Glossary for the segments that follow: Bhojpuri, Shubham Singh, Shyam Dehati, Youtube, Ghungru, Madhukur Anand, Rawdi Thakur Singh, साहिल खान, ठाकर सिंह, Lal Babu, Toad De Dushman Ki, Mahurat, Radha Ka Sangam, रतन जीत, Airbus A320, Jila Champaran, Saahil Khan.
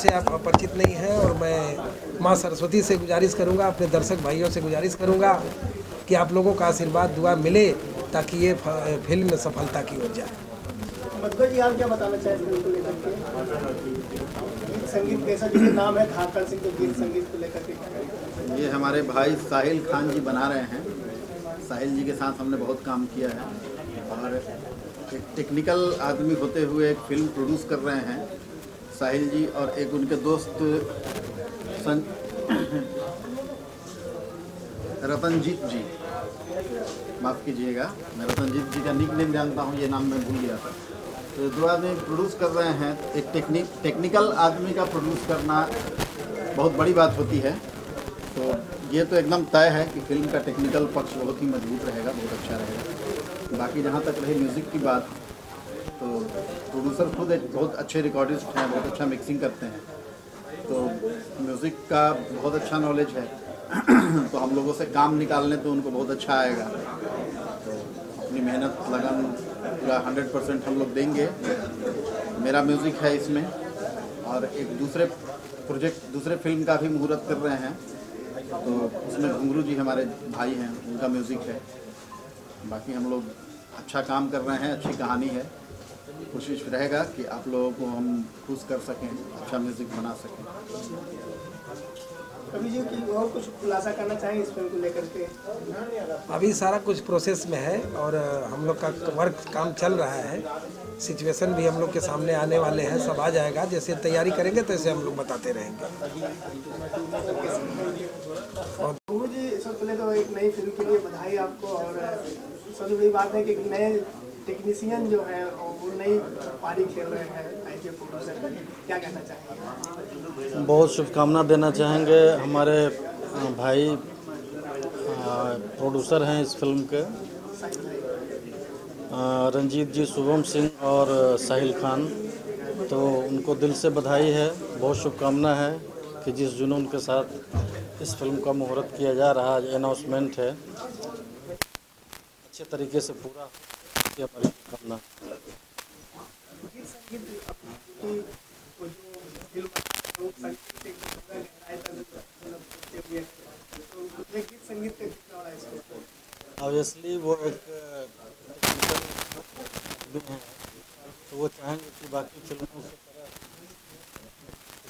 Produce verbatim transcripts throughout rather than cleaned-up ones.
से आप परिचित नहीं हैं और मैं माँ सरस्वती से गुजारिश करूँगा, अपने दर्शक भाइयों से गुजारिश करूँगा कि आप लोगों का आशीर्वाद दुआ मिले ताकि ये फिल्म सफलता की ओर जाए। मधुकर जी, आप क्या बताना चाहेंगे इसको लेकर के? गीत संगीत कैसा, जिसका नाम है ठाकर सिंह, तो गीत संगीत को लेकर के? ये हमारे भाई साहिल खान जी बना रहे हैं। साहिल जी के साथ हमने बहुत काम किया है और एक टेक्निकल आदमी होते हुए एक फिल्म प्रोड्यूस कर रहे हैं साहिल जी, और एक उनके दोस्त सं... रतन जीत जी, माफ़ कीजिएगा, मैं रतन जीत जी का निक नेम जानता हूँ, ये नाम मैं भूल गया था। तो दो आदमी प्रोड्यूस कर रहे हैं। एक टेक्निक टेक्निकल आदमी का प्रोड्यूस करना बहुत बड़ी बात होती है, तो ये तो एकदम तय है कि फिल्म का टेक्निकल पक्ष बहुत ही मजबूत रहेगा, बहुत अच्छा रहेगा। बाकी जहाँ तक रही म्यूज़िक की बात, तो प्रोड्यूसर खुद एक बहुत अच्छे रिकॉर्डिस्ट हैं, बहुत अच्छा मिक्सिंग करते हैं, तो म्यूज़िक का बहुत अच्छा नॉलेज है। तो हम लोगों से काम निकालने तो उनको बहुत अच्छा आएगा, तो अपनी मेहनत लगन पूरा हंड्रेड परसेंट हम लोग देंगे। मेरा म्यूज़िक है इसमें, और एक दूसरे प्रोजेक्ट दूसरे फिल्म का भी मुहूर्त कर रहे हैं, तो उसमें घुंगरू जी हमारे भाई हैं, उनका म्यूज़िक है। बाकी हम लोग अच्छा काम कर रहे हैं, अच्छी कहानी है। कोशिश रहेगा कि आप लोगों को हम खुश कर सकें, अच्छा म्यूज़िक बना सकें। अभी जी और कुछ खुलासा करना चाहिए इस फिल्म को लेकर के? अभी सारा कुछ प्रोसेस में है और हम लोग का वर्क काम चल रहा है। सिचुएशन भी हम लोग के सामने आने वाले हैं, सब आ जाएगा। जैसे तैयारी करेंगे तैसे हम लोग बताते रहेंगे। और गुरु जी, सबसे पहले तो एक नई फिल्म के लिए बधाई आपको, और सबसे बड़ी बात है कि नए टेक्नीशियन जो है वो नई पारी खेल रहे हैं। क्या कहना चाहेंगे? बहुत शुभकामना देना चाहेंगे। हमारे भाई प्रोड्यूसर हैं इस फिल्म के, रंजीत जी, शुभम सिंह और साहिल खान, तो उनको दिल से बधाई है। बहुत शुभकामना है कि जिस जुनून के साथ इस फिल्म का मुहूर्त किया जा रहा है, अनाउंसमेंट है, अच्छे तरीके से पूरा किया। हमारी शुभकामना। ऑब्वियसली वो एक हैं, तो वो चाहेंगे कि बाकी फिल्मों की तरह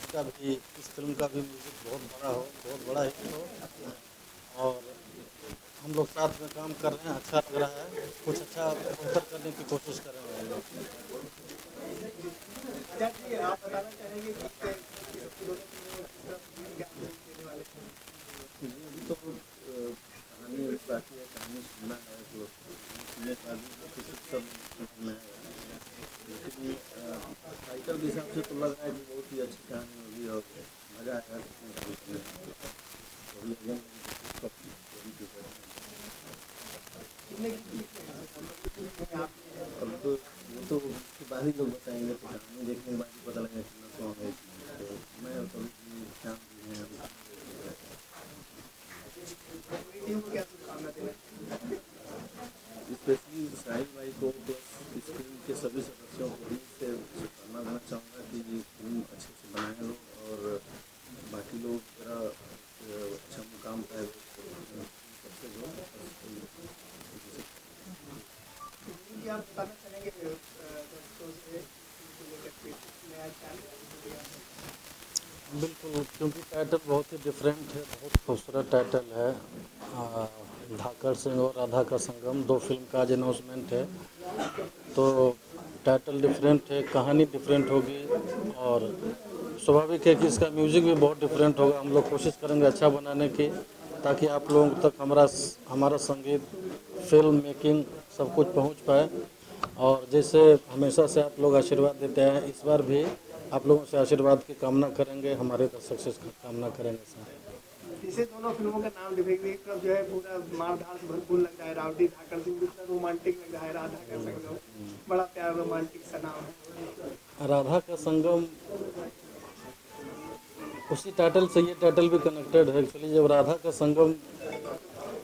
इसका भी, इस फिल्म का भी म्यूज़िक बहुत बड़ा हो, बहुत बड़ा हिट हो। और हम लोग साथ में काम कर रहे हैं, अच्छा लग रहा है। कुछ अच्छा बेहतर करने की कोशिश कर रहे हैं। आप बताना चाहेंगे तो कहानी बाकी है, कहानी सुनना है तो सुनने वाली, लेकिन टाइटल के हिसाब से तो लग रहा है कि बहुत ही अच्छी कहानी होगी और मज़ा आएगा। अब तो वो तो उसके बाद ही लोग बताएंगे, तो कहानी देखने के बाद ही पता लगेगा कितना सॉन्ग है। तो मैं और शाम जी हैं, स्पेशली साहिल भाई को, इस फिल्म के सभी सदस्यों को भी से शुभकामना देना चाहूँगा कि ये फिल्म अच्छे से बनाए लोग, और बाकी लोग जरा अच्छा मुकाम पाए। बिल्कुल, क्योंकि टाइटल बहुत ही डिफरेंट है, बहुत खूबसूरत टाइटल है। आ, धाकर सिंह और राधा का संगम, दो फिल्म का आज अनाउंसमेंट है, तो टाइटल डिफरेंट है, कहानी डिफरेंट होगी, और स्वाभाविक है कि इसका म्यूज़िक भी बहुत डिफरेंट होगा। हम लोग कोशिश करेंगे अच्छा बनाने की, ताकि आप लोगों तक हमारा हमारा संगीत, फिल्म मेकिंग सब कुछ पहुंच पाए। और जैसे हमेशा से आप लोग आशीर्वाद देते हैं, इस बार भी आप लोगों से आशीर्वाद की कामना करेंगे, हमारे दर्शक से कामना करेंगे सर। इसे दोनों फिल्मों का नाम डिफेक्टिव तरफ जो है पूरा मारधार से भरपूर लग रहा है। रावडी ठाकर सिंह जितना रोमांटिक लग रहा है, राधा का संगम बड़ा प्यार रोमांटिक सा नाम है। राधा का संगम उसी टाइटल से ये टाइटल भी कनेक्टेड है एक्चुअली। जब राधा का संगम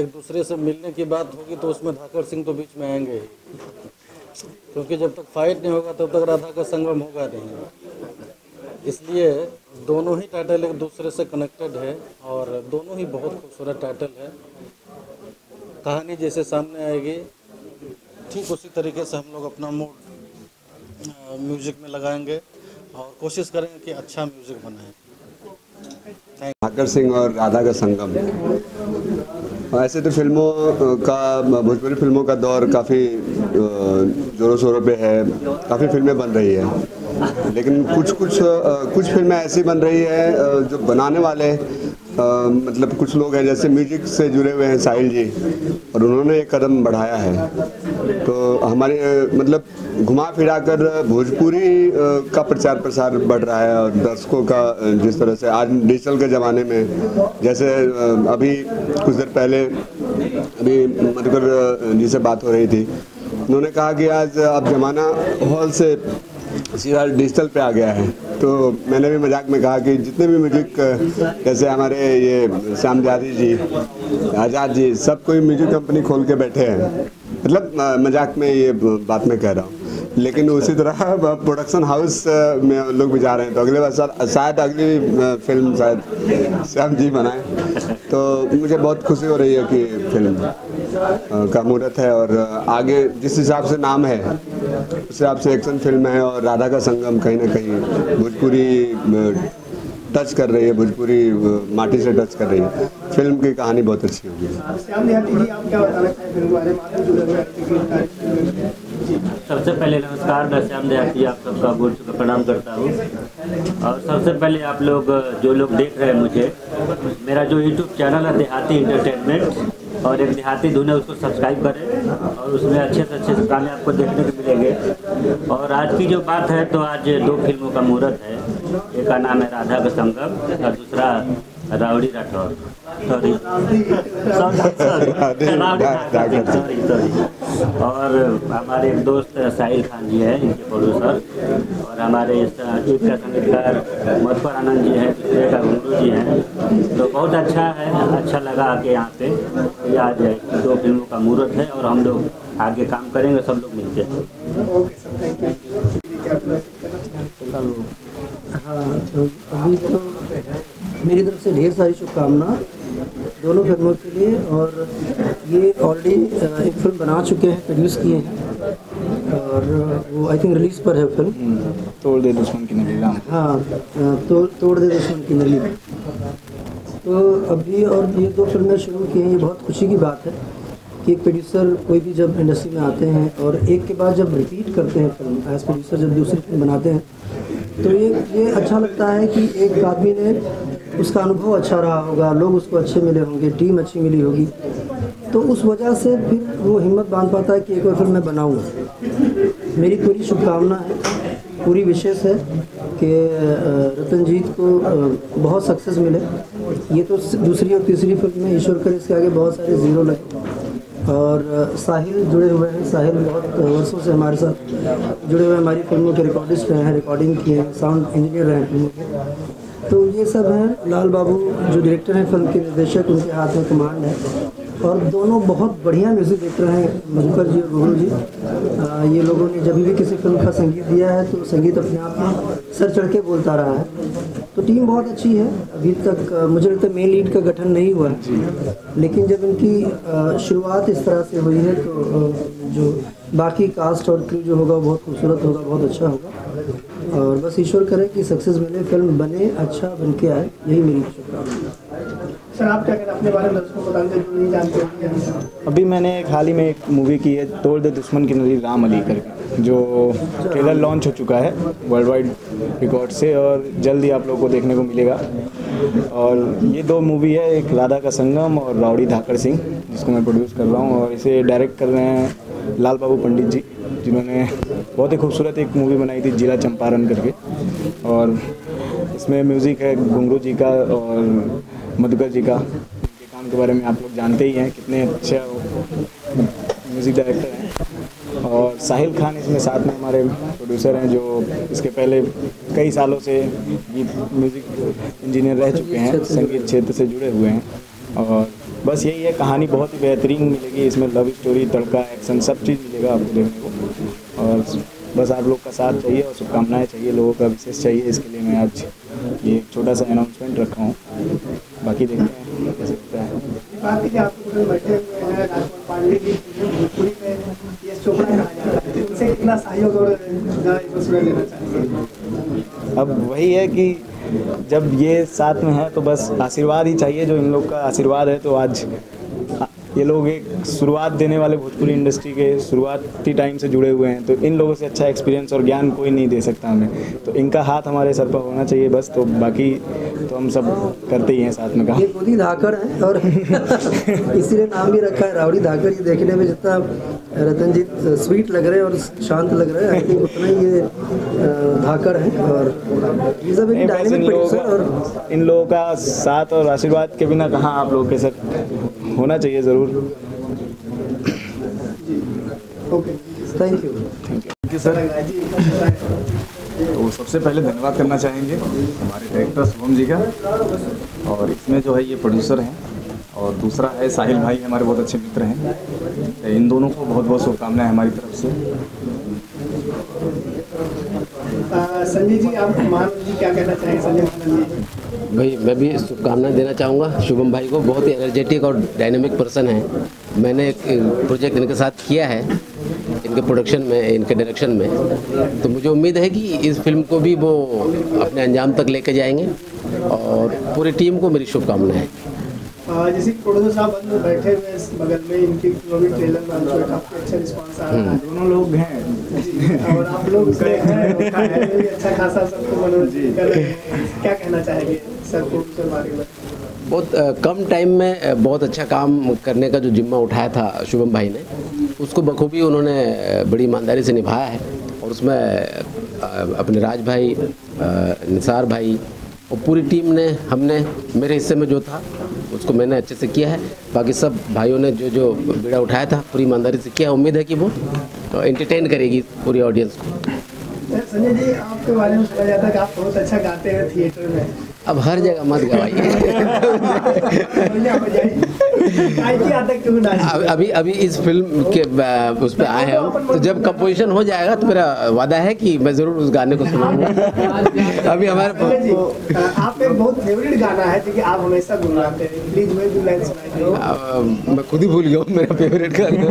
एक दूसरे से मिलने की बात होगी तो उसमें ठाकर सिंह तो बीच में आएंगे ही, क्योंकि जब तक फाइट नहीं होगा तब तक राधा का संगम होगा नहीं। इसलिए दोनों ही टाइटल एक दूसरे से कनेक्टेड है और दोनों ही बहुत खूबसूरत टाइटल है। कहानी जैसे सामने आएगी ठीक उसी तरीके से हम लोग अपना मूड म्यूजिक में लगाएंगे और कोशिश करेंगे कि अच्छा म्यूजिक बनाएं। ठाकर सिंह और राधा का संगम, ऐसे तो फिल्मों का, भोजपुरी फिल्मों का दौर काफ़ी जोरों शोरों पे है, काफ़ी फिल्में बन रही है, लेकिन कुछ कुछ कुछ फिल्में ऐसी बन रही है जो बनाने वाले आ, मतलब कुछ लोग हैं जैसे म्यूजिक से जुड़े हुए हैं साहिल जी, और उन्होंने ये कदम बढ़ाया है। तो हमारे मतलब घुमा फिरा कर भोजपुरी का प्रचार प्रसार बढ़ रहा है और दर्शकों का जिस तरह से आज डिजिटल के ज़माने में, जैसे अभी कुछ देर पहले अभी मधुकर जी से बात हो रही थी, उन्होंने कहा कि आज अब ज़माना हॉल से सीधा डिजिटल पे आ गया है। तो मैंने भी मजाक में कहा कि जितने भी म्यूजिक, जैसे हमारे ये श्याम देहाती जी, आज़ाद जी, सब कोई म्यूजिक कंपनी खोल के बैठे हैं, मतलब मजाक में ये बात मैं कह रहा हूँ, लेकिन उसी तरह प्रोडक्शन हाउस में लोग भी जा रहे हैं। तो अगले बार शायद अगली फिल्म शायद श्याम जी बनाएं। तो मुझे बहुत खुशी हो रही है कि फिल्म का मुहूर्त है और आगे जिस हिसाब से नाम है उस हिसाब से एक्शन फिल्म है, और राधा का संगम कहीं ना कहीं भोजपुरी टच कर रही है, भोजपुरी माटी से टच कर रही है। फिल्म की कहानी बहुत अच्छी होगी। सबसे पहले नमस्कार, मैं श्याम देहाती आप सबका बहुत शुभ प्रणाम करता हूँ। और सबसे पहले आप लोग जो लोग देख रहे हैं मुझे, मेरा जो यूट्यूब चैनल है देहाती एंटरटेनमेंट और एक देहाती धुन है, उसको सब्सक्राइब करें और उसमें अच्छे से अच्छे गाने आपको देखने को मिलेंगे। और आज की जो बात है तो आज दो फिल्मों का मुहूर्त है, एक का नाम है राधा का संगम और दूसरा Rowdy Rathore, sorry sorry sorry और हमारे एक दोस्त साहिल खान जी हैं, इनके प्रोड्यूसर, और हमारे एक का संगीतकार मधुकर आनंद जी हैं, दूसरे का घुंगरू जी हैं। तो बहुत अच्छा है, अच्छा लगा आके यहाँ पे। आज दो फिल्मों का मुहूर्त है और हम लोग आगे काम करेंगे, सब लोग मिलते हैं। हाँ, अभी तो मेरी तरफ से ढेर सारी शुभकामनाएं दोनों फिल्मों के लिए। और ये ऑलरेडी एक फिल्म बना चुके हैं, प्रोड्यूस किए हैं, और वो आई थिंक रिलीज पर है फिल्म तोड़ दे दुश्मन की नली। हाँ, तो तोड़ दे दुश्मन की नली। तो अभी और ये दो फिल्में शुरू की हैं, ये बहुत खुशी की बात है कि एक प्रोड्यूसर कोई भी जब इंडस्ट्री में आते हैं और एक के बाद जब रिपीट करते हैं फिल्म, एज प्रोड्यूसर जब दूसरी फिल्म बनाते हैं तो ये ये अच्छा लगता है कि एक आदमी ने, उसका अनुभव अच्छा रहा होगा, लोग उसको अच्छे मिले होंगे, टीम अच्छी मिली होगी, तो उस वजह से फिर वो हिम्मत बांध पाता है कि एक और फिल्म मैं बनाऊँगा। मेरी पूरी शुभकामना है, पूरी विशेष है कि रतन जीत को बहुत सक्सेस मिले। ये तो दूसरी और तीसरी फिल्म में, ईश्वर करे इसके आगे बहुत सारे ज़ीरो लगे। और साहिल जुड़े हुए हैं, साहिल बहुत वर्षों से हमारे साथ जुड़े हुए, हमारी फिल्मों के रिकॉर्डिस्ट रहे हैं, रिकॉर्डिंग किए हैं, साउंड इंजीनियर रहे हैं फिल्मों के। तो ये सब हैं। लाल बाबू जो डायरेक्टर हैं, फिल्म के निर्देशक, उनके हाथ में कमांड है। और दोनों बहुत बढ़िया म्यूज़िक डायरेक्टर हैं, मधुकर जी और घुंगरू जी। आ, ये लोगों ने जब भी किसी फिल्म का संगीत दिया है तो संगीत अपने आप में सर चढ़ के बोलता रहा है। तो टीम बहुत अच्छी है। अभी तक मुझे लगता है मेन लीड का गठन नहीं हुआ है, लेकिन जब इनकी शुरुआत इस तरह से हुई है तो जो बाकी कास्ट और क्रू जो होगा बहुत खूबसूरत होगा, बहुत अच्छा होगा। और बस ईश्वर करे कि सक्सेस मिले, फिल्म बने, अच्छा बन के आए, यही मेरी शुभकामना। सर आप क्या कहना अपने बारे में दर्शकों को बताएंगे जो नहीं जानते हैं? अभी मैंने हाल ही में एक मूवी की है तोड़ दे दुश्मन की नली राम अली करके, जो ट्रेलर लॉन्च हो चुका है वर्ल्ड वाइड रिकॉर्ड से और जल्दी आप लोगों को देखने को मिलेगा। और ये दो मूवी है, एक राधा का संगम और रावड़ी ठाकर सिंह, जिसको मैं प्रोड्यूस कर रहा हूँ, और इसे डायरेक्ट कर रहे हैं लाल बाबू पंडित जी, जिन्होंने बहुत ही खूबसूरत एक मूवी बनाई थी जिला चंपारण करके, और इसमें म्यूज़िक है घुंगरू जी का और मधुकर जी का। उनके काम के बारे में आप लोग जानते ही हैं, कितने अच्छे म्यूज़िक डायरेक्टर हैं। और साहिल खान इसमें साथ में हमारे प्रोड्यूसर हैं, जो इसके पहले कई सालों से गीत म्यूज़िक इंजीनियर रह चुके हैं, संगीत क्षेत्र से जुड़े हुए हैं। और बस यही है, कहानी बहुत ही बेहतरीन मिलेगी इसमें, लव स्टोरी, तड़का, एक्शन, सब चीज़ मिलेगा आपको देखने को। और बस आप लोग का साथ चाहिए और शुभकामनाएँ चाहिए, लोगों का विशेष चाहिए, इसके लिए मैं आज ये एक छोटा सा अनाउंसमेंट रखा हूँ, बाकी देखते हैं कैसे होता है। अब वही है कि जब ये साथ में है तो बस आशीर्वाद ही चाहिए, जो इन लोग का आशीर्वाद है। तो आज ये लोग एक शुरुआत देने वाले भोजपुरी इंडस्ट्री के शुरुआती टाइम से जुड़े हुए हैं, तो इन लोगों से अच्छा एक्सपीरियंस और ज्ञान कोई नहीं दे सकता हमें, तो इनका हाथ हमारे सर पर होना चाहिए बस। तो बाकी तो हम सब करते ही हैं साथ में काम। ये खुद ही धाकर है और इसीलिए नाम भी रखा है रावड़ी धाकर। ये देखने में जितना रतन जी स्वीट लग रहे हैं और शांत लग रहे हैं, उतना ही ये धाकर है। और इन लोगों का साथ और आशीर्वाद के बिना कहाँ आप लोग के साथ होना चाहिए ज़रूर। Okay, thank you thank you sir. तो सबसे पहले धन्यवाद करना चाहेंगे हमारे डायरेक्टर शुभम जी का, और इसमें जो है ये प्रोड्यूसर हैं, और दूसरा है साहिल भाई, हमारे बहुत अच्छे मित्र हैं। इन दोनों को बहुत बहुत शुभकामनाएं हमारी तरफ से। संजय जी, आप मानव जी क्या कहना चाहेंगे? संजय भाई, मैं भी शुभकामनाएं देना चाहूँगा शुभम भाई को। बहुत ही एनर्जेटिक और डायनेमिक पर्सन है। मैंने एक प्रोजेक्ट इनके साथ किया है, इनके प्रोडक्शन में, इनके डायरेक्शन में, तो मुझे उम्मीद है कि इस फिल्म को भी वो अपने अंजाम तक लेके जाएंगे, और पूरी टीम को मेरी शुभकामनाएं हैं। जैसे प्रोड्यूसर साहब बैठे हुए बगल में, इनके ट्रेलर में काफी अच्छा रिस्पांस आ रहा है, दोनों लोग हैं और आप लोग अच्छा खासा सबको मनोरंजन कर रहे हैं। क्या कहना चाहेंगे सर प्रोड्यूसर बारे में? बहुत कम टाइम में बहुत अच्छा काम करने का जो जिम्मा उठाया था शुभम भाई ने, उसको बखूबी उन्होंने बड़ी ईमानदारी से निभाया है, और उसमें अपने राज भाई, निसार भाई और पूरी टीम ने, हमने, मेरे हिस्से में जो था उसको मैंने अच्छे से किया है। बाकी सब भाइयों ने जो जो बीड़ा उठाया था पूरी ईमानदारी से किया। उम्मीद है कि वो एंटरटेन करेगी पूरी ऑडियंस को। संजय जी, आपके बारे में सुना जाता है कि आप बहुत अच्छा गाते हैं थिएटर में। अब हर जगह मत गवाइए। अभी अभी इस फिल्म के उस पर आए हैं, तो जब कंपोजिशन हो जाएगा तो मेरा वादा है कि मैं ज़रूर उस गाने को सुनाऊंगा। अभी हमारे आप एक बहुत फेवरेट गाना है जो कि आप हमेशा गुनगुनाते हैं, प्लीज मुझे दो लाइन सुनाइए। मैं खुद ही भूल गया हूँ मेरा फेवरेट गाना।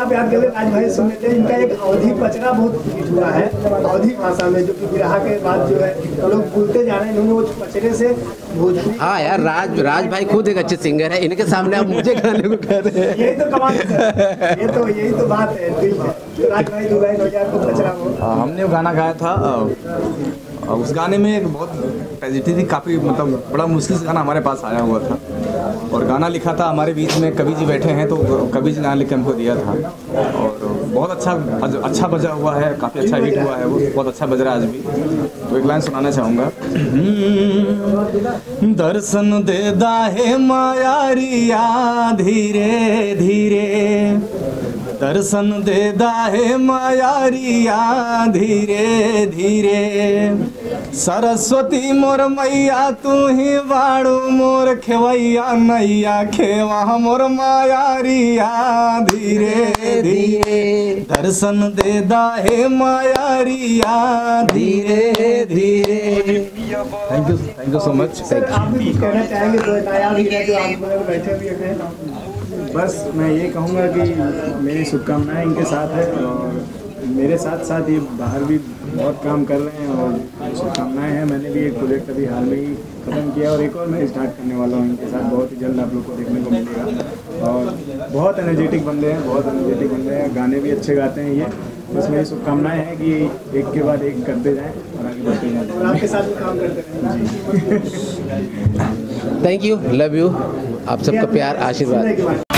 आप याद करें, आज भाई सुन लेते हैं। इनका एक अवधी बचना बहुत मिठुरा है अवधी भाषा में, जो कि विराह के बाद जो है तो लोग भूलते जा रहे हैं। इन्होंने वो बचने से भोजपुरी। हाँ यार, राज राज भाई खुद एक अच्छे सिंगर है, इनके सामने आप मुझे गाने को कह रहे हैं। यही तो कमाल है, ये तो यही तो बात है। तो राज भाई दो लाइन हो जाए आपको बचना हो। हमने वो गाना गाया था, उस गाने में एक बहुत ट्रेजिडी थी, काफ़ी मतलब बड़ा मुश्किल से गाना हमारे पास आया हुआ था, और गाना लिखा था हमारे बीच में कवि जी बैठे हैं, तो कवि जी गाना लिख के हमको दिया था, और बहुत अच्छा अच्छा बजा हुआ है, काफ़ी अच्छा हिट हुआ है, वो बहुत अच्छा बज रहा है आज भी। तो एक लाइन सुनाना चाहूँगा। दर्शन देता है मायारिया धीरे धीरे, दर्शन देता है मायारिया धीरे धीरे, सरस्वती मोर मैया तू ही बाड़ू मोर खेवैया नैया, खेवा मोर मायारिया धीरे धीरे, दर्शन देता है मायारिया धीरे धीरे। Thank you thank you so much. कहना चाहेंगे? बस मैं ये कहूँगा कि मेरी शुभकामनाएँ इनके साथ है, और मेरे साथ साथ ये बाहर भी बहुत काम कर रहे हैं, और शुभकामनाएँ हैं। मैंने भी एक प्रोजेक्ट अभी हाल में ही ख़त्म किया, और एक और मैं स्टार्ट करने वाला हूँ इनके साथ। बहुत ही जल्द आप लोग को देखने को मिलेगा, और बहुत एनर्जेटिक बंदे हैं, बहुत एनर्जेटिक बंदे हैं, गाने भी अच्छे गाते हैं ये। बस मेरी शुभकामनाएँ हैं कि एक के बाद एक करते जाएँ और आगे बढ़ते जाएँ, और आपके साथ काम करते रहें। थैंक यू, लव यू, आप सबका प्यार आशीर्वाद।